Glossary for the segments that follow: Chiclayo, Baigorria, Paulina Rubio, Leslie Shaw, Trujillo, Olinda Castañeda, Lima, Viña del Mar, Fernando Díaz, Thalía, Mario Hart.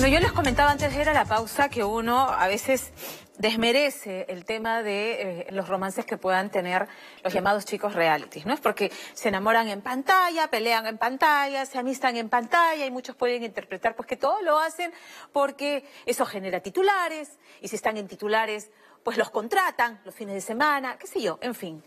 Bueno, yo les comentaba antes de ir a la pausa que uno a veces desmerece el tema de los romances que puedan tener los llamados chicos realities, ¿no? Es porque se enamoran en pantalla, pelean en pantalla, se amistan en pantalla y muchos pueden interpretar pues que todo lo hacen porque eso genera titulares y si están en titulares pues los contratan los fines de semana, qué sé yo, en fin.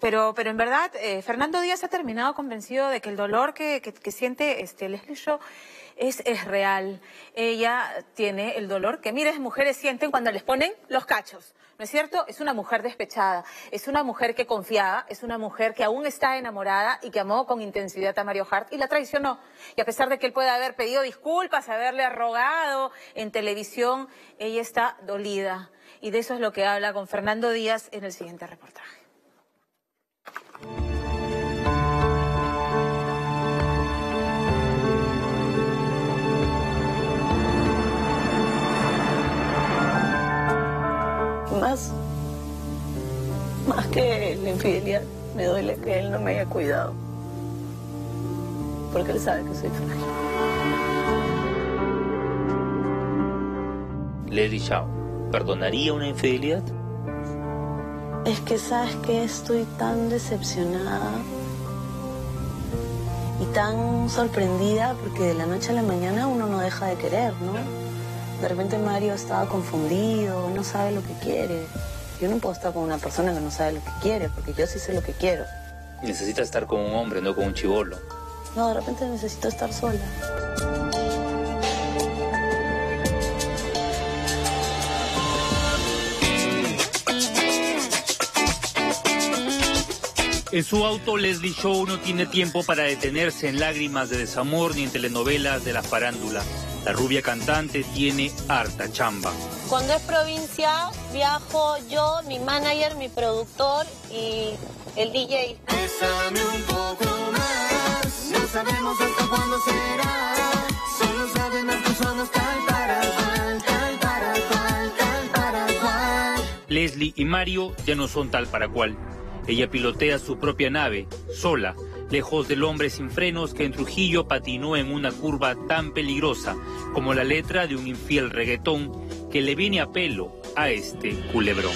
Pero en verdad Fernando Díaz ha terminado convencido de que el dolor que siente Leslie Shaw es real. Ella tiene el dolor que miles de mujeres sienten cuando les ponen los cachos, ¿no es cierto? Es una mujer despechada, es una mujer que confiaba, es una mujer que aún está enamorada y que amó con intensidad a Mario Hart y la traicionó. Y a pesar de que él puede haber pedido disculpas, haberle rogado en televisión, ella está dolida. Y de eso es lo que habla con Fernando Díaz en el siguiente reportaje. Más que la infidelidad, me duele que él no me haya cuidado, porque él sabe que soy frágil. Leslie Shaw, ¿perdonaría una infidelidad? Es que sabes que estoy tan decepcionada y tan sorprendida, porque de la noche a la mañana uno no deja de querer, ¿no? De repente Mario estaba confundido, no sabe lo que quiere. Yo no puedo estar con una persona que no sabe lo que quiere, porque yo sí sé lo que quiero. Y necesita estar con un hombre, no con un chibolo. No, de repente necesito estar sola. En su auto, Leslie Shaw no tiene tiempo para detenerse en lágrimas de desamor ni en telenovelas de la farándula. La rubia cantante tiene harta chamba. Cuando es provincia, viajo yo, mi manager, mi productor y el DJ. Bésame un poco más, no sabemos hasta cuándo será. Solo saben las personas tal para cual, tal para cual, tal para cual. Leslie y Mario ya no son tal para cual. Ella pilotea su propia nave, sola, lejos del hombre sin frenos que en Trujillo patinó en una curva tan peligrosa como la letra de un infiel reggaetón que le viene a pelo a este culebrón.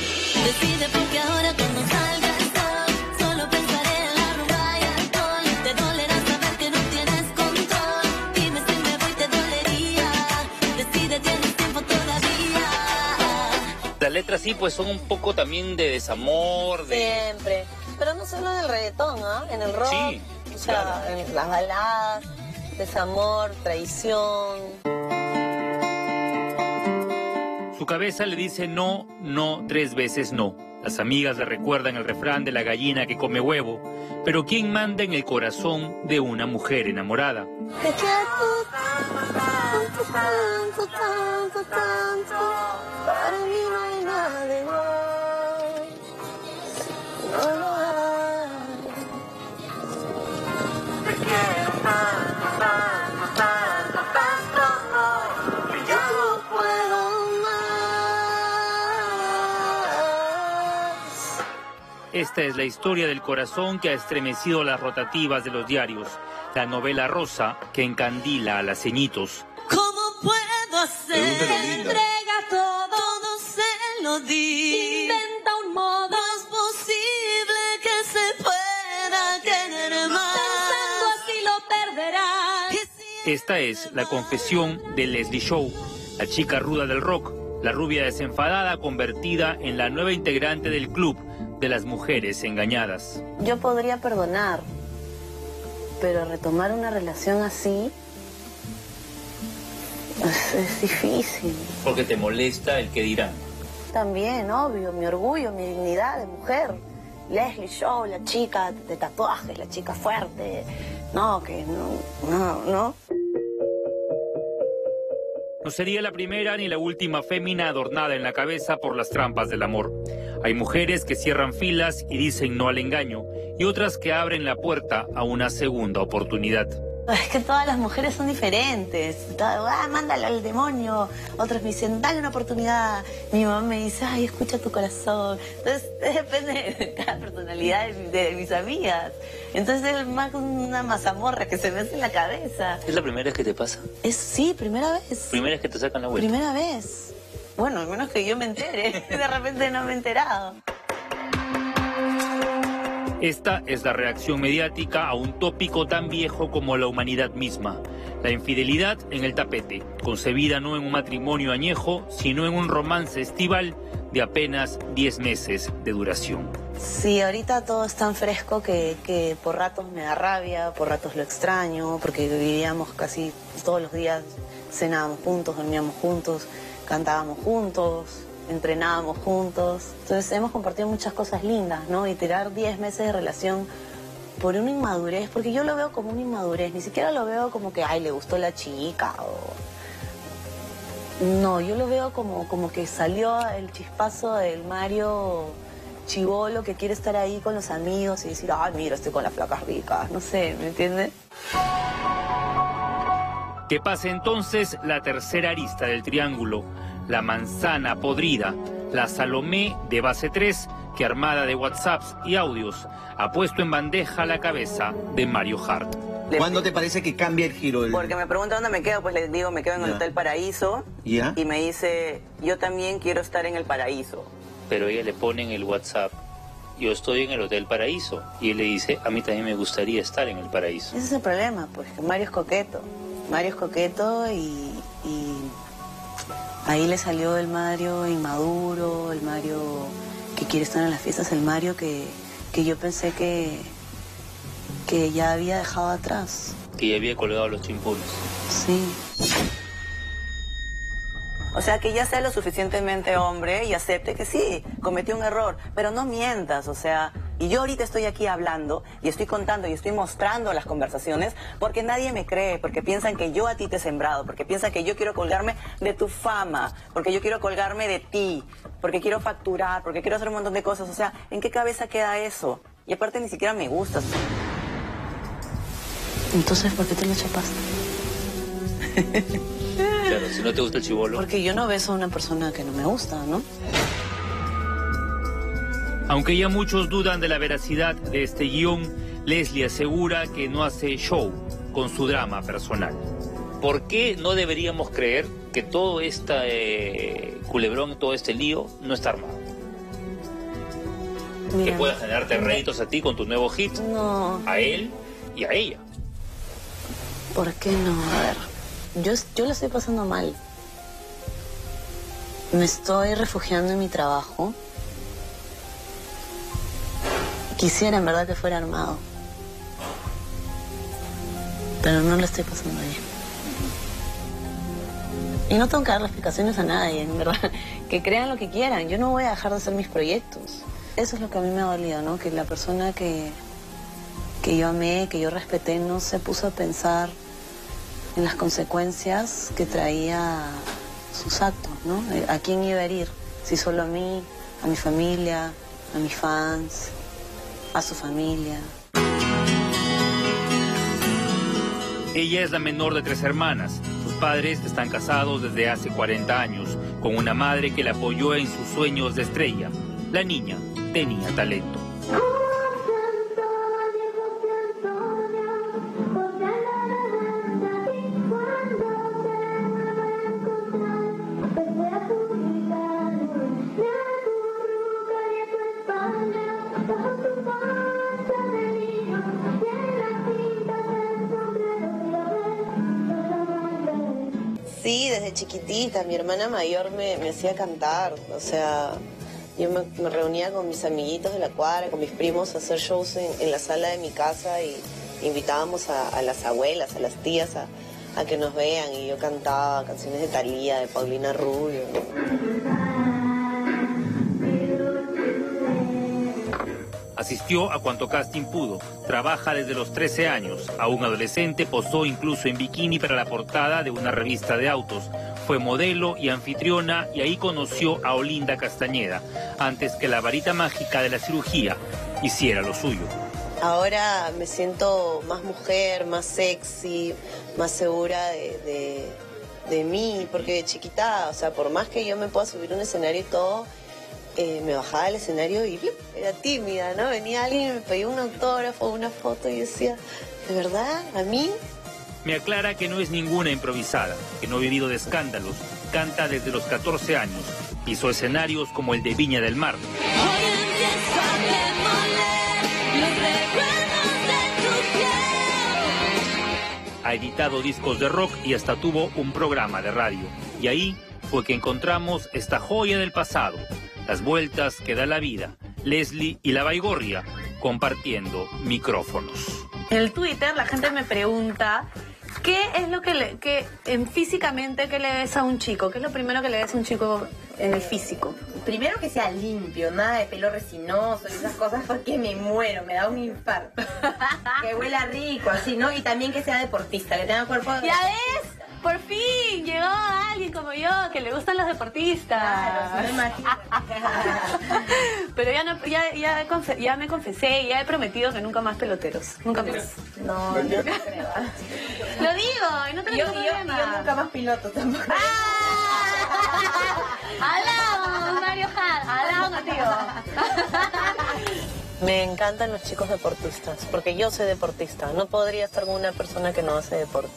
Las letras sí, pues son un poco también de desamor. Siempre. Pero no solo en el reggaetón, ¿ah? En el rock, sí, o sea, claro. En las baladas, desamor, traición. Su cabeza le dice no, no, 3 veces no. Las amigas le recuerdan el refrán de la gallina que come huevo. Pero ¿quién manda en el corazón de una mujer enamorada? Te quiero tanto, tanto, tanto, tanto. Para mí no hay nada igual. No, no. Esta es la historia del corazón que ha estremecido las rotativas de los diarios, la novela rosa que encandila a las ceñitos. ¿Cómo puedo hacer? Entrega todo, todo se lo di. Inventa un modo, no es posible que se pueda querer más. Pensando así lo perderás. Esta es la confesión de Leslie Shaw, la chica ruda del rock, la rubia desenfadada convertida en la nueva integrante del club de las mujeres engañadas. Yo podría perdonar, pero retomar una relación así es difícil. Porque te molesta el que dirán. También, obvio, mi orgullo, mi dignidad de mujer. Leslie Shaw, la chica de tatuajes, la chica fuerte. No, que no. No sería la primera ni la última fémina adornada en la cabeza por las trampas del amor. Hay mujeres que cierran filas y dicen no al engaño, y otras que abren la puerta a una segunda oportunidad. Es que todas las mujeres son diferentes. Ah, mándalo al demonio. Otras me dicen, dale una oportunidad. Mi mamá me dice, ay, escucha tu corazón. Entonces, depende de cada personalidad de mis amigas. Entonces, es más una mazamorra que se me hace en la cabeza. ¿Es la primera vez que te pasa? Sí, primera vez. ¿Primera vez que te sacan la vuelta? Primera vez. Bueno, al menos que yo me entere. De repente no me he enterado. Esta es la reacción mediática a un tópico tan viejo como la humanidad misma. La infidelidad en el tapete, concebida no en un matrimonio añejo, sino en un romance estival de apenas 10 meses de duración. Sí, ahorita todo es tan fresco que por ratos me da rabia, por ratos lo extraño, porque vivíamos casi todos los días, cenábamos juntos, dormíamos juntos, cantábamos juntos, entrenábamos juntos. Entonces hemos compartido muchas cosas lindas, ¿no? Y tirar 10 meses de relación por una inmadurez, porque yo lo veo como una inmadurez, ni siquiera lo veo como que, ay, le gustó la chica o... No, yo lo veo como que salió el chispazo del Mario chibolo que quiere estar ahí con los amigos y decir, ay, mira, estoy con las flacas ricas, no sé, ¿me entiendes? Que pase entonces la tercera arista del triángulo, la manzana podrida, la Salomé de base 3, que armada de WhatsApps y audios ha puesto en bandeja la cabeza de Mario Hart. ¿Cuándo te parece que cambia el giro? Porque me pregunta dónde me quedo, pues les digo, me quedo en el Hotel Paraíso. ¿Ya? Y me dice, yo también quiero estar en el Paraíso. Pero ella le pone en el WhatsApp, yo estoy en el Hotel Paraíso. Y él le dice, a mí también me gustaría estar en el Paraíso. Ese es el problema, pues, que Mario es coqueto. Mario es coqueto y... Ahí le salió el Mario inmaduro, el Mario que quiere estar en las fiestas, el Mario que yo pensé que ya había dejado atrás. Que ya había colgado los chimpulos. Sí. O sea, que ya sea lo suficientemente hombre y acepte que sí, cometió un error, pero no mientas, o sea... Y yo ahorita estoy aquí hablando y estoy contando y estoy mostrando las conversaciones porque nadie me cree, porque piensan que yo a ti te he sembrado, porque piensan que yo quiero colgarme de tu fama, porque yo quiero colgarme de ti, porque quiero facturar, porque quiero hacer un montón de cosas. O sea, ¿en qué cabeza queda eso? Y aparte ni siquiera me gustas. Entonces, ¿por qué te lo chapaste? Claro, si no te gusta el chibolo. Porque yo no beso a una persona que no me gusta, ¿no? Aunque ya muchos dudan de la veracidad de este guión, Leslie asegura que no hace show con su drama personal. ¿Por qué no deberíamos creer que todo este culebrón, todo este lío, no está armado? Mira, que pueda generarte réditos a ti con tu nuevo hit, no. A él y a ella. ¿Por qué no? A ver, yo lo estoy pasando mal. Me estoy refugiando en mi trabajo. Quisiera en verdad que fuera armado. Pero no lo estoy pasando bien. Y no tengo que darle explicaciones a nadie, en verdad. Que crean lo que quieran. Yo no voy a dejar de hacer mis proyectos. Eso es lo que a mí me ha dolido, ¿no? Que la persona que yo amé, que yo respeté, no se puso a pensar en las consecuencias que traía sus actos, ¿no? ¿A quién iba a herir? Si solo a mí, a mi familia, a mis fans... a su familia. Ella es la menor de 3 hermanas. Sus padres están casados desde hace 40 años, con una madre que la apoyó en sus sueños de estrella. La niña tenía talento. Sí, desde chiquitita, mi hermana mayor me hacía cantar, o sea, yo me reunía con mis amiguitos de la cuadra, con mis primos a hacer shows en la sala de mi casa y invitábamos a las abuelas, a las tías a que nos vean y yo cantaba canciones de Thalía, de Paulina Rubio. Asistió a cuanto casting pudo, trabaja desde los 13 años, aún adolescente posó incluso en bikini para la portada de una revista de autos, fue modelo y anfitriona y ahí conoció a Olinda Castañeda, antes que la varita mágica de la cirugía hiciera lo suyo. Ahora me siento más mujer, más sexy, más segura de mí, porque de chiquita, o sea, por más que yo me pueda subir a un escenario y todo, me bajaba del escenario y era tímida, ¿no? Venía alguien y me pedía un autógrafo, una foto y decía, ¿de verdad? ¿A mí? Me aclara que no es ninguna improvisada, que no ha vivido de escándalos. Canta desde los 14 años. Pisó escenarios como el de Viña del Mar. Ha editado discos de rock y hasta tuvo un programa de radio. Y ahí fue que encontramos esta joya del pasado, las vueltas que da la vida. Leslie y la Baigorria compartiendo micrófonos. En el Twitter la gente me pregunta, ¿qué es lo que, físicamente, qué le ves a un chico? ¿Qué es lo primero que le ves a un chico en el físico? Primero que sea limpio, nada de pelo resinoso y esas cosas, porque me muero, me da un infarto. Que huela rico, así, ¿no? Y también que sea deportista, que tenga cuerpo... ¡Ya ves! ¡Por fin llegó alguien como yo, que le gustan los deportistas! Claro, se me imagina. Pero ya me confesé y ya he prometido que nunca más peloteros. Nunca más. No, no creo. Lo digo, y no tengo problema. Yo nunca más piloto tampoco. ¡Alao, Mario Hart! ¡Alao contigo! Me encantan los chicos deportistas, porque yo soy deportista. No podría estar con una persona que no hace deporte.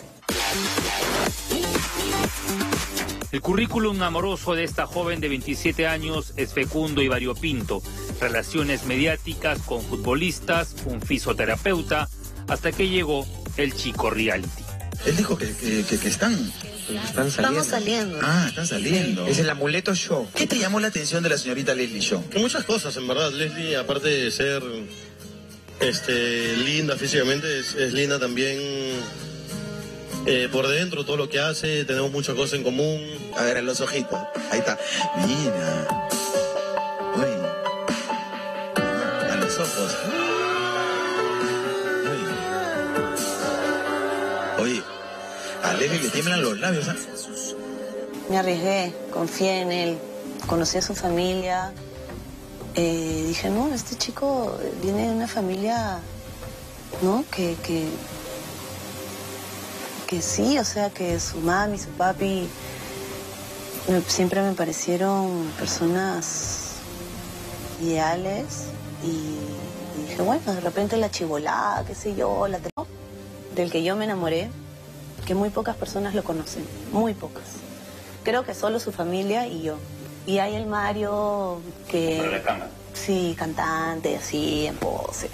El currículum amoroso de esta joven de 27 años es fecundo y variopinto. Relaciones mediáticas con futbolistas, un fisioterapeuta, hasta que llegó el chico reality. Él dijo que están saliendo. Estamos saliendo. Ah, están saliendo. Es el amuleto show. ¿Qué te llamó la atención de la señorita Leslie Shaw? Muchas cosas, en verdad. Leslie, aparte de ser linda físicamente, es linda también por dentro, todo lo que hace. Tenemos muchas cosas en común. A ver, en los ojitos. Ahí está. Mira. Uy. A los ojos. Oye, a Leslie le tiemblan los labios. ¿Sabes? Me arriesgué, confié en él, conocí a su familia. Dije, no, este chico viene de una familia, ¿no? Que sí, o sea, que su mami, su papi, siempre me parecieron personas ideales. Y dije, bueno, de repente la chibolada, qué sé yo, la... del que yo me enamoré, que muy pocas personas lo conocen, muy pocas. Creo que solo su familia y yo. Y hay el Mario que... sí, cantante, así, en pose,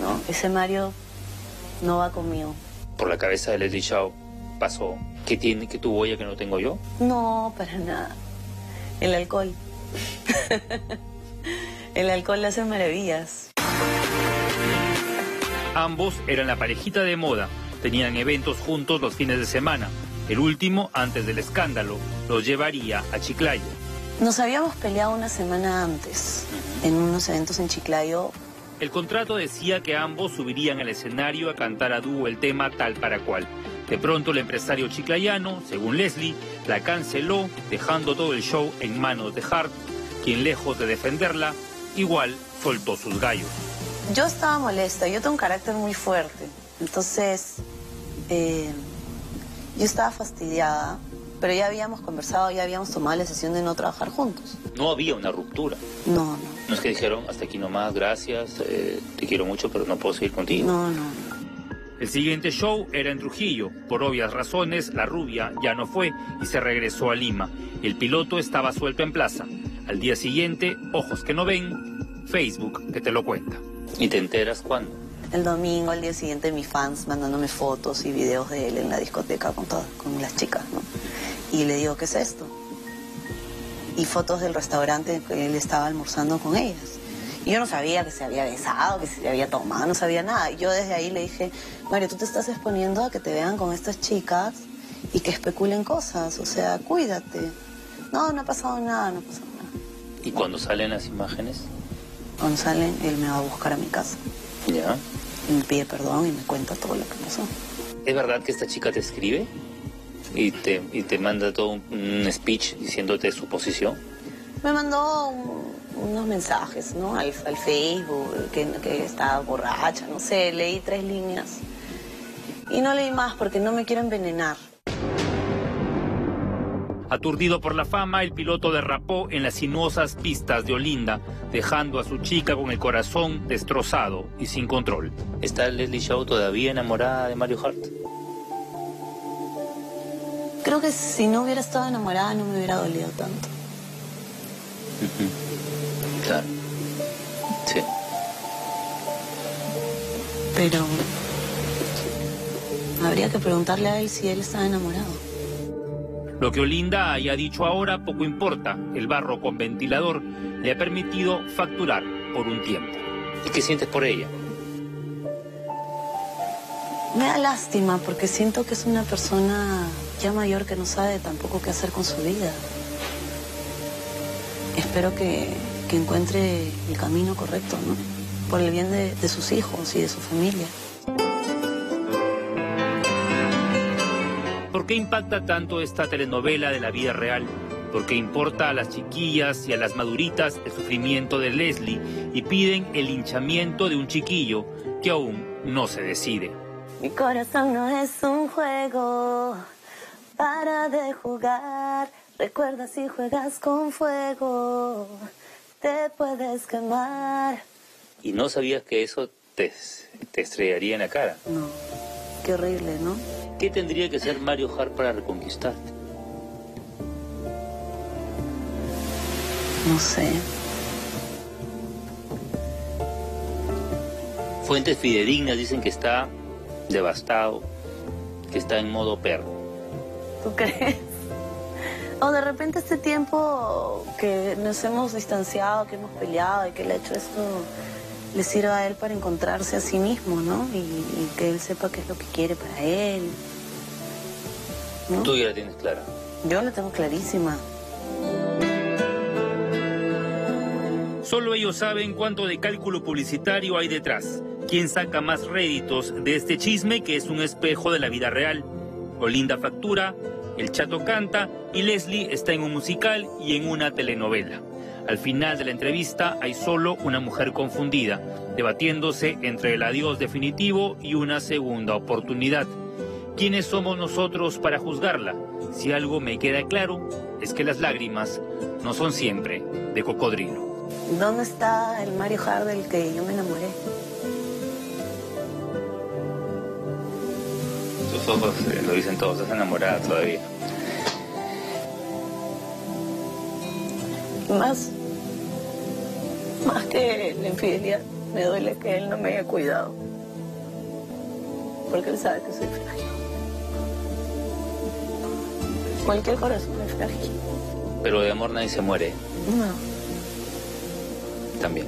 ¿no? Ese Mario no va conmigo. Por la cabeza de Leslie Shaw pasó, ¿qué tiene, que tuvo ella que no tengo yo? No, para nada. El alcohol. El alcohol hace maravillas. Ambos eran la parejita de moda. Tenían eventos juntos los fines de semana. El último, antes del escándalo, los llevaría a Chiclayo. Nos habíamos peleado una semana antes, en unos eventos en Chiclayo. El contrato decía que ambos subirían al escenario a cantar a dúo el tema Tal para Cual. De pronto el empresario chiclayano, según Leslie, la canceló, dejando todo el show en manos de Hart, quien lejos de defenderla, igual soltó sus gallos. Yo estaba molesta, yo tengo un carácter muy fuerte, entonces yo estaba fastidiada, pero ya habíamos conversado, ya habíamos tomado la decisión de no trabajar juntos. No había una ruptura. No, no. No es que dijeron, hasta aquí nomás, gracias, te quiero mucho, pero no puedo seguir contigo. No, no. El siguiente show era en Trujillo. Por obvias razones, la rubia ya no fue y se regresó a Lima. El piloto estaba suelto en plaza. Al día siguiente, ojos que no ven, Facebook que te lo cuenta. ¿Y te enteras cuándo? El domingo, al día siguiente, mis fans mandándome fotos y videos de él en la discoteca con todas, con las chicas, ¿no? Y le digo, ¿qué es esto? Y fotos del restaurante que él estaba almorzando con ellas. Y yo no sabía que se había besado, que se había tomado, no sabía nada. Yo desde ahí le dije, Mario, tú te estás exponiendo a que te vean con estas chicas y que especulen cosas, o sea, cuídate. No, no ha pasado nada, no ha pasado nada. ¿Y cuando salen las imágenes? Cuando salen, él me va a buscar a mi casa. ¿Ya? Y me pide perdón y me cuenta todo lo que pasó. ¿Es verdad que esta chica te escribe? Y te manda todo un speech diciéndote su posición. Me mandó un, unos mensajes, ¿no? Al Facebook, que estaba borracha, no sé, leí 3 líneas. Y no leí más porque no me quiero envenenar. Aturdido por la fama, el piloto derrapó en las sinuosas pistas de Olinda, dejando a su chica con el corazón destrozado y sin control. ¿Está Leslie Shaw todavía enamorada de Mario Hart? Creo que si no hubiera estado enamorada no me hubiera dolido tanto. Claro. Sí. Pero habría que preguntarle a él si él estaba enamorado. Lo que Olinda haya dicho ahora poco importa. El barro con ventilador le ha permitido facturar por un tiempo. ¿Y qué sientes por ella? Me da lástima porque siento que es una persona ya mayor que no sabe tampoco qué hacer con su vida. Espero que encuentre el camino correcto, ¿no? Por el bien de sus hijos y de su familia. ¿Por qué impacta tanto esta telenovela de la vida real? ¿Por qué importa a las chiquillas y a las maduritas el sufrimiento de Leslie y piden el linchamiento de un chiquillo que aún no se decide? Mi corazón no es un juego, para de jugar. Recuerda, si juegas con fuego, te puedes quemar. ¿Y no sabías que eso te estrellaría en la cara? No, qué horrible, ¿no? ¿Qué tendría que ser Mario Hart para reconquistarte? No sé. Fuentes fidedignas dicen que está devastado, que está en modo perro. ¿Tú crees? O de repente este tiempo que nos hemos distanciado, que hemos peleado y que le ha hecho esto, le sirva a él para encontrarse a sí mismo, ¿no? Y que él sepa qué es lo que quiere para él, ¿no? ¿Tú ya la tienes clara? Yo la tengo clarísima. Solo ellos saben cuánto de cálculo publicitario hay detrás. ¿Quién saca más réditos de este chisme que es un espejo de la vida real? Olinda factura, el Chato canta y Leslie está en un musical y en una telenovela. Al final de la entrevista hay solo una mujer confundida, debatiéndose entre el adiós definitivo y una segunda oportunidad. ¿Quiénes somos nosotros para juzgarla? Si algo me queda claro, es que las lágrimas no son siempre de cocodrilo. ¿Dónde está el Mario Hart del que yo me enamoré? Tus ojos lo dicen todos, estás enamorada todavía. Más que la infidelidad, me duele que él no me haya cuidado. Porque él sabe que soy frágil. Cualquier corazón es frágil. Pero de amor nadie se muere. No. También.